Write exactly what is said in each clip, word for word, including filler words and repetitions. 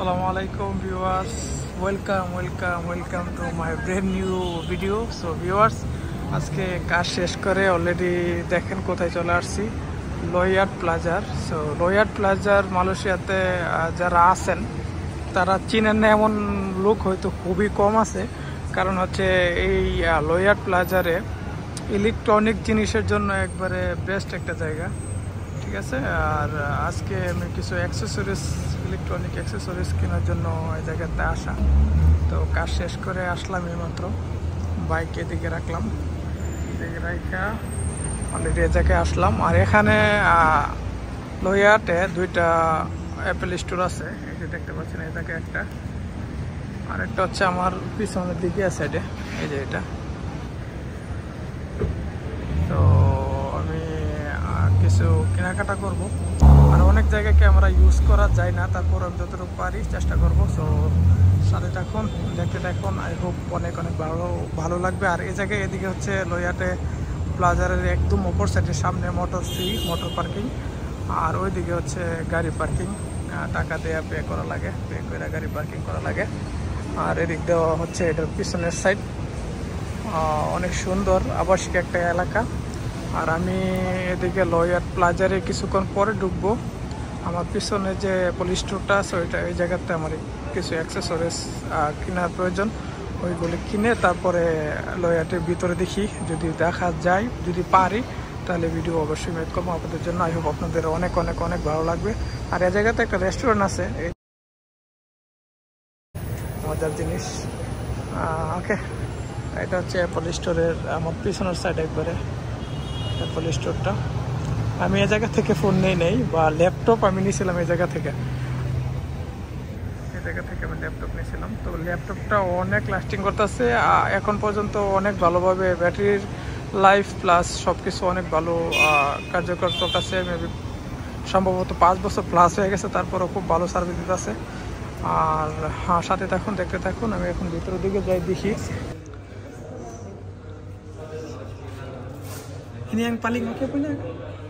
Assalamualaikum viewers, welcome welcome welcome to my brand new video. So viewers, আজকে কাজ শেষ করে অলরেডি দেখেন কোথায় চলে আসছি, লো ইয়াট প্লাজার। সো লো ইয়াট প্লাজার মালয়েশিয়াতে যারা আছেন তারা চিনেন না এমন লোক হয়তো খুবই কম আছে, কারণ হচ্ছে এই লো ইয়াট প্লাজারে ইলেকট্রনিক জিনিসের জন্য একবারে বেস্ট একটা জায়গা, ঠিক আছে। আর আজকে আমি কিছু অ্যাক্সেসরিজ, ইলেকট্রনিক অ্যাক্সেসরিজ কেনার জন্য এই জায়গাতে আসা। তো কাজ শেষ করে আসলাম এইমাত্র, বাইক এদিকে রাখলাম, এদিকে রাখা অলরেডি এই জায়গায় আসলাম। আর এখানে লো ইয়াটে দুইটা অ্যাপেল স্টোর আছে, এটি দেখতে পাচ্ছেন, এই জায়গায় একটা, আর একটা হচ্ছে আমার পিছনের দিকে সাইডে, এই যে এটা। তো আমি কিছু কেনাকাটা করব, আর অনেক জায়গায় ক্যামেরা ইউজ করা যায় না, তারপর আমি যতটুকু পারি চেষ্টা করবো। সো সাথে থাকুন, দেখতে থাকুন, আই হোপ অনেক অনেক ভালো ভালো লাগবে। আর এই জায়গায় এদিকে হচ্ছে লো ইয়াটে প্লাজারের একদম অপর সাইডের সামনে মোটর সি মোটর পার্কিং, আর ওইদিকে হচ্ছে গাড়ি পার্কিং, টাকা দিয়ে পে করা লাগে, পে করে গাড়ি পার্কিং করা লাগে। আর এদিক দিয়ে হচ্ছে এটার পিছনের সাইড, অনেক সুন্দর আবাসিক একটা এলাকা। আর আমি এদিকে লো ইয়াট প্লাজারে কিছুক্ষণ পরে ঢুকবো, আমার পিছনে যে অ্যাপল স্টোরটা আছে ওইটা, এই জায়গাতে আমার কিছু অ্যাক্সেসরিজ কেনার প্রয়োজন, ওইগুলি কিনে তারপরে লো ইয়াটের ভিতরে দেখি, যদি দেখা যায়, যদি পারি তাহলে ভিডিও অবশ্যই মেক করবো আপনাদের জন্য। আই হোপ আপনাদের অনেক অনেক অনেক ভালো লাগবে। আর এই জায়গাতে একটা রেস্টুরেন্ট আছে, এই মজার জিনিস। ওকে, এটা হচ্ছে অ্যাপল স্টোরের আমার পিছনের সাইড একবারে অ্যাপল স্টোরটা। আমি এই জায়গা থেকে ফোন নিয়ে নেই, বা ল্যাপটপ আমি নিয়েছিলাম এই জায়গা থেকে, এই জায়গা থেকে আমি ল্যাপটপ নিয়েছিলাম। তো ল্যাপটপটা অনেক লাস্টিং করতেছে এখন পর্যন্ত, অনেক ভালোভাবে ব্যাটারির লাইফ প্লাস সব কিছু অনেক ভালো কার্যকর চলতেছে। মেবি সম্ভবত পাঁচ বছর প্লাস হয়ে গেছে, তারপরও খুব ভালো সার্ভিস দিতেছে। আর হ্যাঁ, সাথে থাকুন, দেখতে থাকুন, আমি এখন ভিতরের দিকে যাই দেখি। Ini yang paling oke punya kan?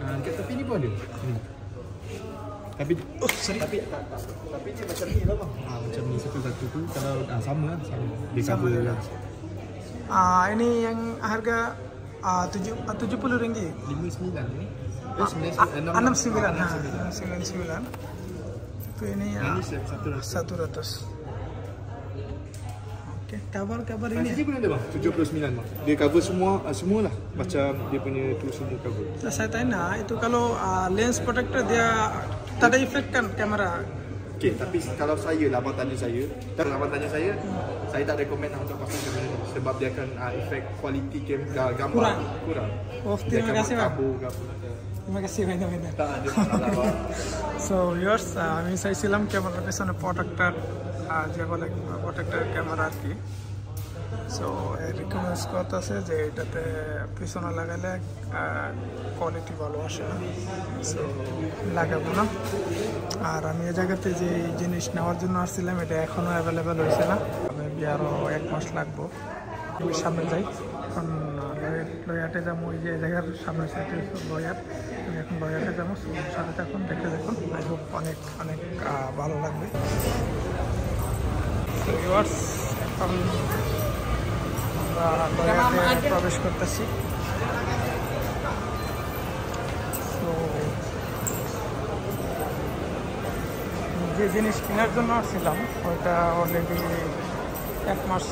Nah, tapi ini boleh. Hmm. Tapi oh, sorry. Tapi tak, tak, tak. Tapi dia macam ni lah bang. Ah, macam ni satu-satu pun kalau ah, sama sama. Dia sama lah. Ah, ini yang harga ah tujuh puluh ringgit. lima puluh sembilan ni. Eh, enam puluh sembilan. enam puluh sembilan. Tu ini ah seratus. Cover-cover ini Masih je pun ada bang, tujuh puluh sembilan bang. Dia cover semua, uh, semualah. Macam dia punya tu semua cover. Saya tanya, itu kalau uh, lens protector dia tak ada efek kan kamera? Okay, tapi kalau saya lah abang tanya saya Kalau abang tanya saya, hmm. saya tak recommend lah untuk pasang kamera ni, sebab dia akan uh, efek kualiti gambar kurang, kurang. Oh, terima kasih bang. Terima kasih banyak-banyak. Tak ada masalah bang. So yours, uh, saya silam kamera pesan protector, যেগুলো protector camera আর কি। So এই recommends করতে আছে যে এটাতে পিছনে লাগালে কোয়ালিটি ভালো আসে না, সো লাগাবো না। আর আমি এই জায়গাতে যে জিনিস নেওয়ার জন্য আসছিলাম এটা এখনও অ্যাভেলেবেল হয়েছে না, মেবি আরও এক মাস লাগবো। আমি সামনে যাই, এখন লো ইয়াটে যাবো, ওই যে জায়গার সামনে সাইডে লো ইয়াট, আমি এখন লো ইয়াটে যাবো। সাথে থাকুন, দেখতে দেখুন, আই হোপ অনেক অনেক ভালো লাগবে। ভিউয়ার্স, এখন আমরা প্রবেশ করতেছি। যে জিনিস কেনার জন্য আসছিলাম ওইটা অলরেডি এক মাস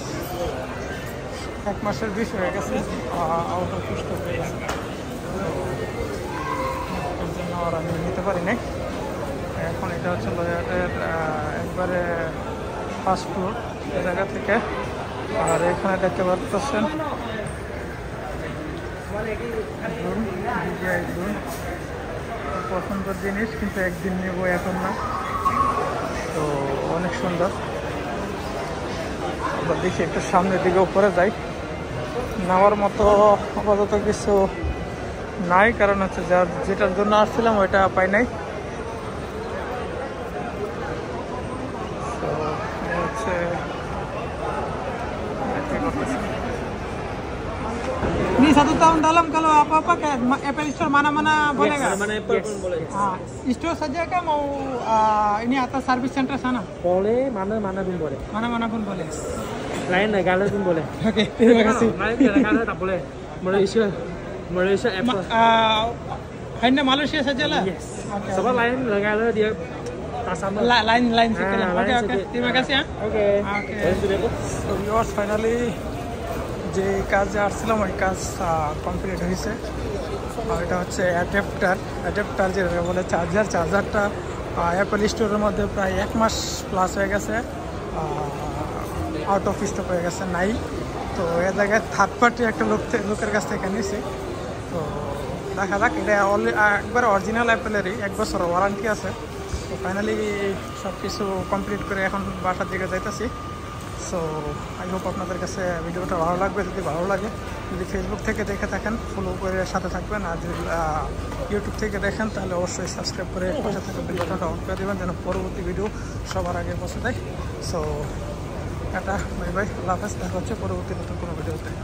এক মাসের বেশি হয়ে গেছে আউট অফ স্টক হয়ে গেছে, এর জন্য আর আমি নিতে পারি নাই। এখন এটা হচ্ছে লো ইয়াটের একবারে ফাস্টফুড এই জায়গা থেকে। আর এখানে দেখতে পাচ্ছেন পছন্দের জিনিস, কিন্তু একদিন নেব এখন না, তো অনেক সুন্দর। আবার দেখি একটু সামনের দিকে উপরে যাই, নেওয়ার মতো আপাতত কিছু নাই, কারণ হচ্ছে যার যেটার জন্য আসছিলাম ওইটা পাই নাই। satu tahun dalam kalau apa-apa kayak Apple Store mana-mana boleh nggak? Mana-mana Apple pun boleh. Store saja kah mau ini atau service center sana? Boleh, mana-mana pun boleh. Mana-mana pun boleh. Lain negara pun boleh. Oke, terima kasih. Lain negara tak boleh. Malaysia, Malaysia Apple. Hanya Malaysia saja lah. Yes. Sebab lain negara dia tak sama. Lain lain sikitlah. Oke oke. Terima kasih ya. Oke. Oke. So yours finally. যে কাজে আসছিলাম ওই কাজ complete হয়েছে। আর এটা হচ্ছে adapter, adapter যেটা বলে চার্জার, চার্জারটা অ্যাপল স্টোরের মধ্যে প্রায় এক মাস প্লাস হয়ে গেছে আউট অফ স্টক হয়ে গেছে নাই। তো এ জায়গায় থার্ড পার্টি একটা লোক লোকের কাছ থেকে নিয়েছি। তো দেখা যাক, এটা একবার অরিজিনাল অ্যাপেলেরই এক বছর ওয়ারান্টি আছে। তো ফাইনালি সব কিছু কমপ্লিট করে এখন বাসার দিকে যাইতেছি। সো আই হোপ আপনাদের কাছে ভিডিওটা ভালো লাগবে। যদি ভালো লাগে, যদি ফেসবুক থেকে দেখে থাকেন ফলো করে সাথে থাকবেন, আর যদি ইউটিউব থেকে দেখেন তাহলে অবশ্যই সাবস্ক্রাইব করে পাশে থাকা ভিডিওটা অন করে দেবেন যেন পরবর্তী ভিডিও সবার আগে পৌঁছে দেয়। সো টাটা, বাই বাই, আল্লাহ হাফেজ, দেখা হচ্ছে পরবর্তী নতুন কোনো ভিডিওতে।